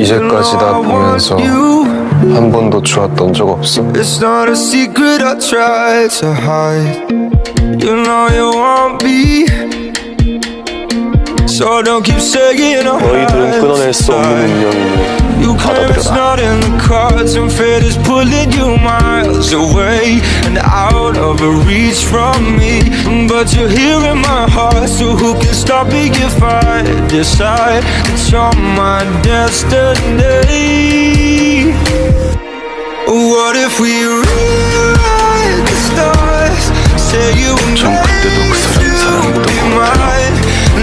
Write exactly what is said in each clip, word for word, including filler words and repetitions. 이제까지 나 보면서 한 번도 좋았던 적 없어. It's not a secret I tried to hide. You know you want me, so don't keep saying I'm not. 너희들은 끊어낼 수 없는 운명이니 받아들여라. And fate is pulling you miles away and out of reach from me, but you're here in my heart, so who can stop me if I decide it's on my destiny? What if we rewrite the stars? Say you and me would be mine.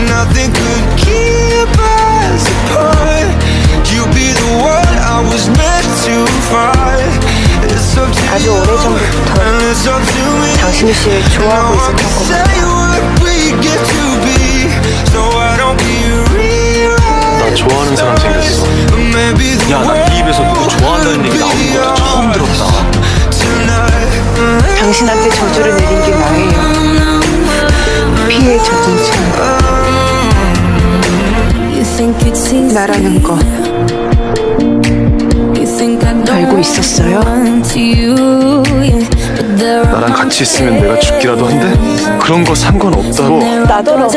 Nothing could keep us apart. You'd be the one I was meant. 아주 오래전부터 당신 씨를 좋아하고 있었던 겁니다. 나 좋아하는 사람 생겼어. 야, 나 이 입에서 누구 좋아한다는 얘기 나오는 것도 처음 들었다. 당신한테 저주를 내린 게 나예요. 피해 저준 참 나라는 거 알고 있었어요? 나랑 같이 있으면 내가 죽기라도 한데? 그런 거 상관없다고. 나더러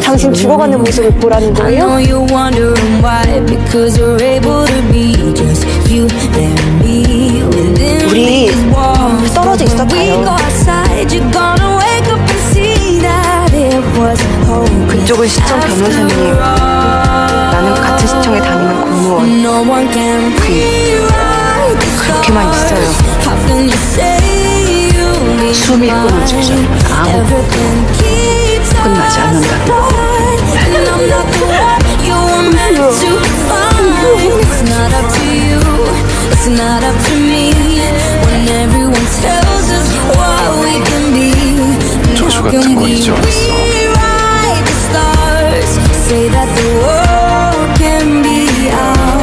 당신 죽어가는 모습을 보라는 거예요? 우리 떨어져 있어 봐요. 그쪽은 시청 변호사님, 나는 같은 시청에 다니는 공무원. 그렇게만 있어요. 숨이 끊어지죠. 아무것도 끝나지 않는다고. 저주 같은 건 잊지 않았어.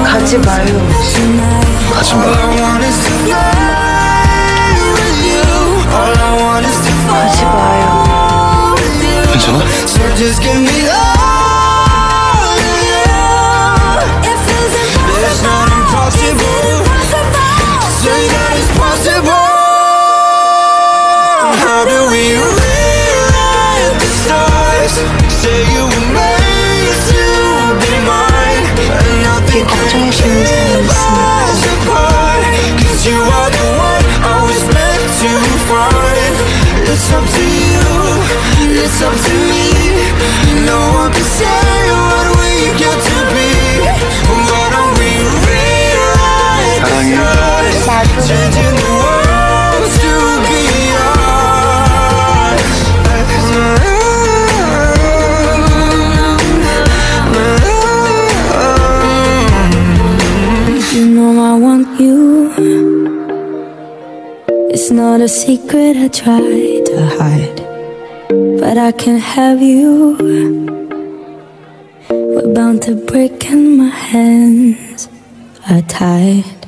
가지 마요. 가지 마. 가지 마요. 괜찮아? 되게 걱정해주는 사람이 있으니까. 사랑해. It's not a secret I tried to hide, but I can't have you. We're bound to break and my hands are tied.